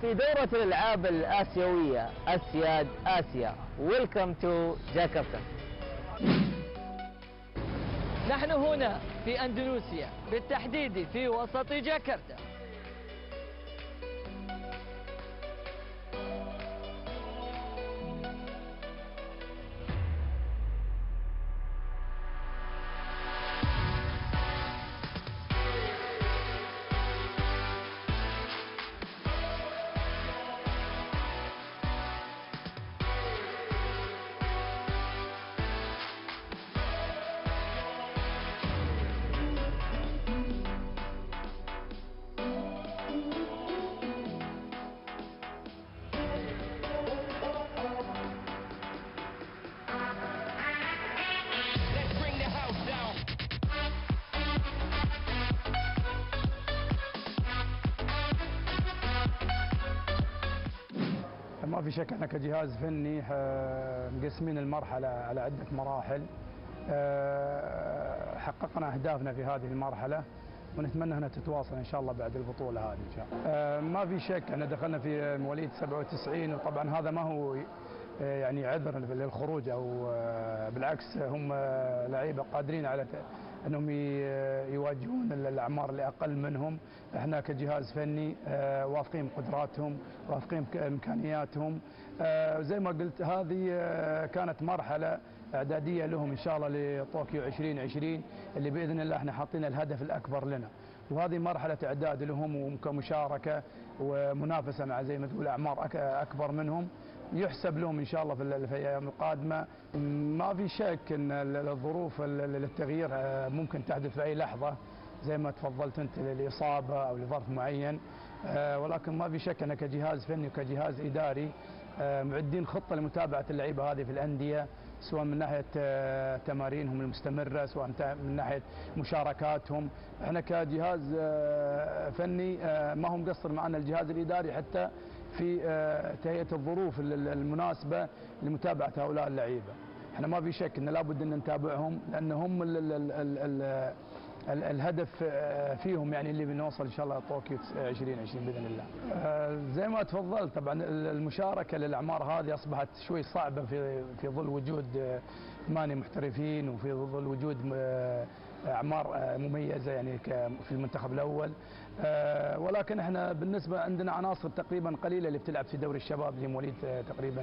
في دورة الألعاب الآسيوية أسياد آسيا. ويلكم تو جاكرتا. نحن هنا في أندونيسيا، بالتحديد في وسط جاكرتا. ما في شك احنا كجهاز فني مقسمين المرحله على عده مراحل، حققنا اهدافنا في هذه المرحله ونتمنى انها تتواصل ان شاء الله بعد البطوله هذه ان شاء الله. ما في شك احنا دخلنا في مواليد 97، وطبعا هذا ما هو يعني عذر للخروج او بالعكس، هم لعيبه قادرين على انهم يواجهون الاعمار اللي اقل منهم. احنا كجهاز فني واثقين بقدراتهم، واثقين بامكانياتهم. زي ما قلت هذه كانت مرحله اعداديه لهم ان شاء الله لطوكيو 2020 اللي باذن الله احنا حاطين الهدف الاكبر لنا، وهذه مرحله اعداد لهم وكمشاركه ومنافسه مع زي ما تقول اعمار اكبر منهم. يحسب لهم ان شاء الله في الايام القادمه. ما في شك ان الظروف للتغيير ممكن تحدث في اي لحظه، زي ما تفضلت انت للاصابه او لظرف معين، ولكن ما في شك ان كجهاز فني وكجهاز اداري معدين خطه لمتابعه اللعيبه هذه في الانديه، سواء من ناحيه تمارينهم المستمره، سواء من ناحيه مشاركاتهم. احنا كجهاز فني ما هو مقصر معنا الجهاز الاداري حتى في تهيئة الظروف المناسبة لمتابعة هؤلاء اللعيبة. احنا ما في شك ان لابد ان نتابعهم، لان هم الهدف فيهم، يعني اللي بنوصل ان شاء الله طوكيو 2020 باذن الله. زي ما تفضلت طبعا المشاركة للأعمار هذه اصبحت شوي صعبة في ظل وجود ثمانية محترفين، وفي ظل وجود أعمار مميزة يعني في المنتخب الأول، ولكن احنا بالنسبة عندنا عناصر تقريبا قليلة اللي بتلعب في دوري الشباب اللي مواليد تقريبا،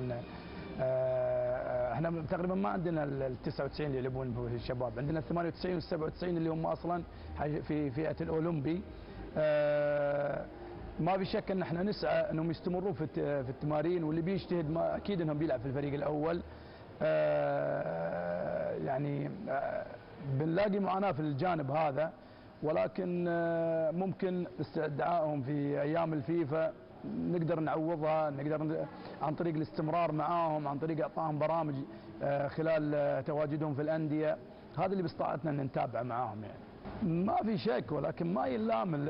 احنا تقريبا ما عندنا ال 99 اللي يلعبون في الشباب، عندنا ال 98 وال 97 اللي هم أصلا في فئة الأولمبي. ما في شك ان احنا نسعى انهم يستمروا في التمارين، واللي بيجتهد ما اكيد انهم بيلعب في الفريق الأول. يعني بنلاقي معاناة في الجانب هذا، ولكن ممكن استدعائهم في أيام الفيفا نقدر نعوضها، نقدر عن طريق الاستمرار معاهم، عن طريق إعطائهم برامج خلال تواجدهم في الأندية. هذا اللي باستطاعتنا أن نتابع معاهم. يعني ما في شك، ولكن ما يلام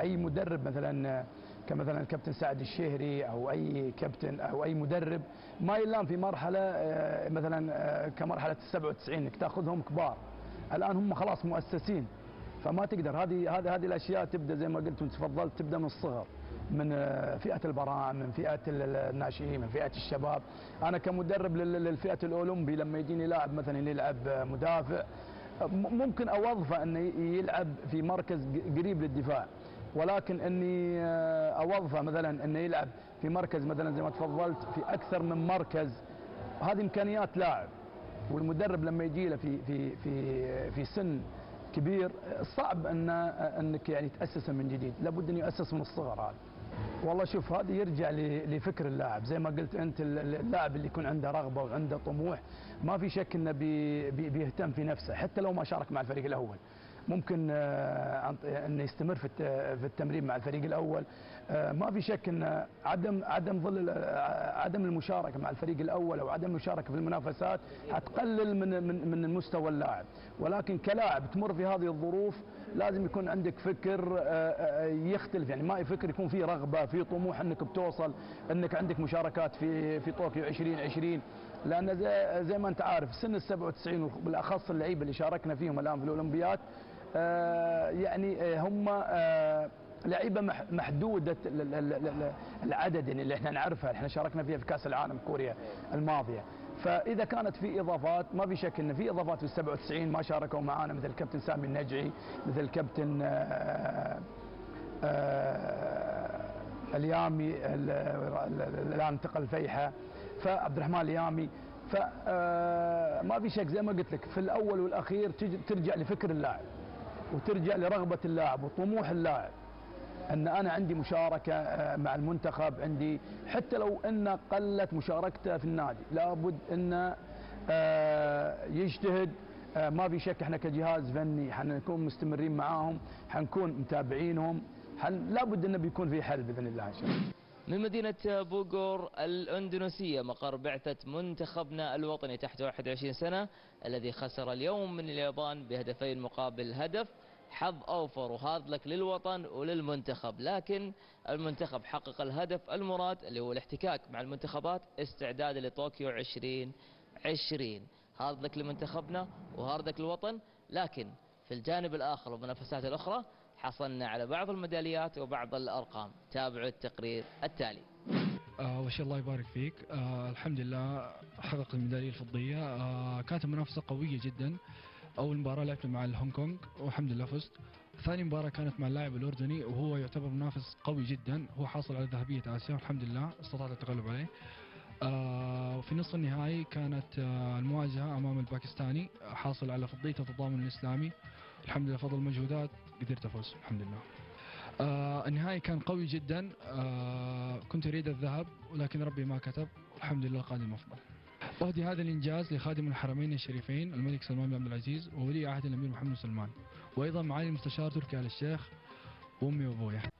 أي مدرب مثلا كمثلا الكابتن سعد الشهري او اي كابتن او اي مدرب، ما يلام في مرحله مثلا كمرحله ال 97 انك تاخذهم كبار، الان هم خلاص مؤسسين، فما تقدر. هذه الاشياء تبدا زي ما قلت وتفضلت، تبدا من الصغر، من فئه البراعم، من فئه الناشئين، من فئه الشباب. انا كمدرب للفئه الاولمبي لما يجيني لاعب مثلا يلعب مدافع ممكن اوظفه انه يلعب في مركز قريب للدفاع، ولكن اني اوظفه مثلا انه يلعب في مركز مثلا زي ما تفضلت في اكثر من مركز، هذه امكانيات لاعب، والمدرب لما يجي له في في في في سن كبير صعب انك يعني تاسسه من جديد، لابد انه يؤسس من الصغر هذا. والله شوف، هذا يرجع لفكر اللاعب، زي ما قلت انت اللاعب اللي يكون عنده رغبه وعنده طموح ما في شك انه بيهتم في نفسه، حتى لو ما شارك مع الفريق الاول ممكن أن يستمر في التمرين مع الفريق الأول. ما في شك أن عدم المشاركة مع الفريق الأول أو عدم المشاركة في المنافسات هتقلل من مستوى اللاعب، ولكن كلاعب تمر في هذه الظروف لازم يكون عندك فكر يختلف، يعني ما فكر يكون فيه رغبة، فيه طموح أنك بتوصل، أنك عندك مشاركات في طوكيو 2020. لأن زي ما أنت عارف سن ال 97 وبالأخص اللعيبة اللي شاركنا فيهم الآن في الأولمبيات، يعني هم لعيبه محدوده العدد اللي احنا نعرفها، احنا شاركنا فيها في كاس العالم كوريا الماضيه، فاذا كانت في اضافات ما في شك ان في اضافات في ال 97 ما شاركوا معانا مثل الكابتن سامي النجعي، مثل الكابتن اليامي الان انتقل الفيحاء، فعبد الرحمن اليامي، فما في شك زي ما قلت لك في الاول والاخير ترجع لفكر اللاعب وترجع لرغبه اللاعب وطموح اللاعب ان انا عندي مشاركه مع المنتخب، عندي حتى لو ان قلت مشاركته في النادي لابد انه يجتهد. ما في شك احنا كجهاز فني حنكون مستمرين معاهم، حنكون متابعينهم، لابد انه بيكون في حل باذن الله ان شاء الله. من مدينة بوغور الأندونيسية مقر بعثة منتخبنا الوطني تحت 21 سنة الذي خسر اليوم من اليابان بهدفين مقابل هدف، حظ أوفر وهذا لك للوطن وللمنتخب، لكن المنتخب حقق الهدف المراد اللي هو الاحتكاك مع المنتخبات استعدادا لطوكيو 2020. هذا لك لمنتخبنا وهذا لك للوطن، لكن في الجانب الآخر والمنافسات الأخرى حصلنا على بعض الميداليات وبعض الأرقام. تابعوا التقرير التالي. أول شيء الله يبارك فيك، الحمد لله حقق الميدالية الفضية. كانت المنافسة قوية جدا. أول مباراة لعبت مع هونغ كونغ والحمد لله فزت. ثاني مباراة كانت مع اللاعب الأردني وهو يعتبر منافس قوي جدا، هو حاصل على ذهبية آسيا والحمد لله استطعت التغلب عليه. وفي نصف النهائي كانت المواجهة أمام الباكستاني حاصل على فضية التضامن الإسلامي، الحمد لله بفضل مجهودات قدرت أفوز الحمد لله. النهائي كان قوي جدا، كنت أريد الذهب ولكن ربي ما كتب، الحمد لله القادم أفضل. أهدي هذا الإنجاز لخادم الحرمين الشريفين الملك سلمان بن عبد العزيز وولي عهد الأمير محمد سلمان، وأيضا معالي المستشار تركي آل الشيخ وأمي وأبويا.